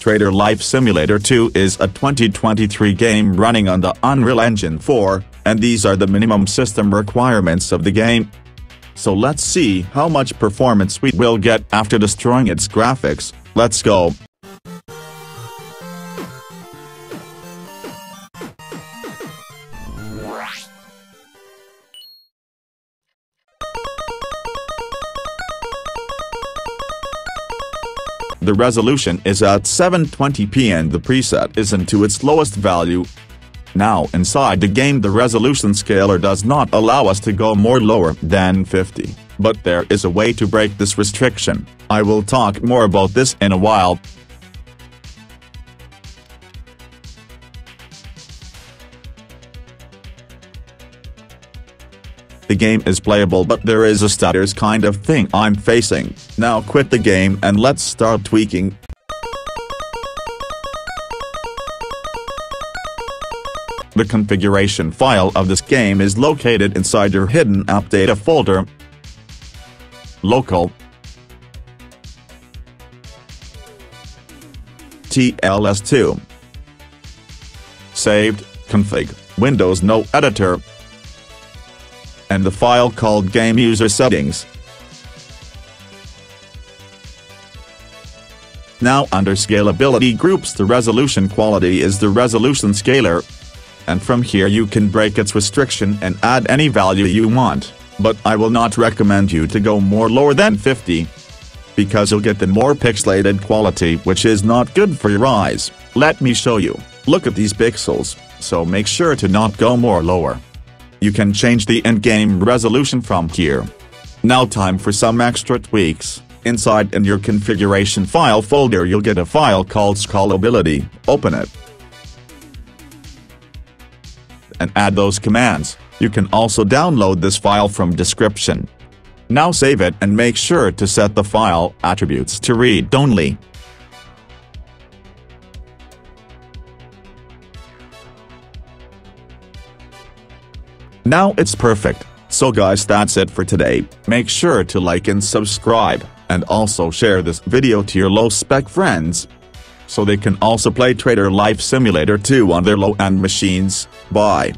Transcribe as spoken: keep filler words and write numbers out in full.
Trader Life Simulator two is a twenty twenty-three game running on the Unreal Engine four, and these are the minimum system requirements of the game. So let's see how much performance we will get after destroying its graphics. Let's go. The resolution is at seven twenty p and the preset isn't to its lowest value. Now inside the game the resolution scaler does not allow us to go more lower than fifty, but there is a way to break this restriction. I will talk more about this in a while. The game is playable, but there is a stutters kind of thing I'm facing. Now quit the game and let's start tweaking. The configuration file of this game is located inside your hidden app data folder. Local. T L S two. Saved, config, Windows no editor. And the file called Game User Settings. Now under Scalability Groups the resolution quality is the resolution scaler. And from here you can break its restriction and add any value you want, but I will not recommend you to go more lower than fifty. Because you'll get the more pixelated quality which is not good for your eyes. Let me show you, look at these pixels, so make sure to not go more lower. You can change the in-game resolution from here. Now time for some extra tweaks. Inside in your configuration file folder you'll get a file called Scalability, open it. And add those commands. You can also download this file from description. Now save it and make sure to set the file attributes to read only. Now it's perfect. So guys, that's it for today. Make sure to like and subscribe, and also share this video to your low-spec friends, so they can also play Trader Life Simulator two on their low-end machines. Bye.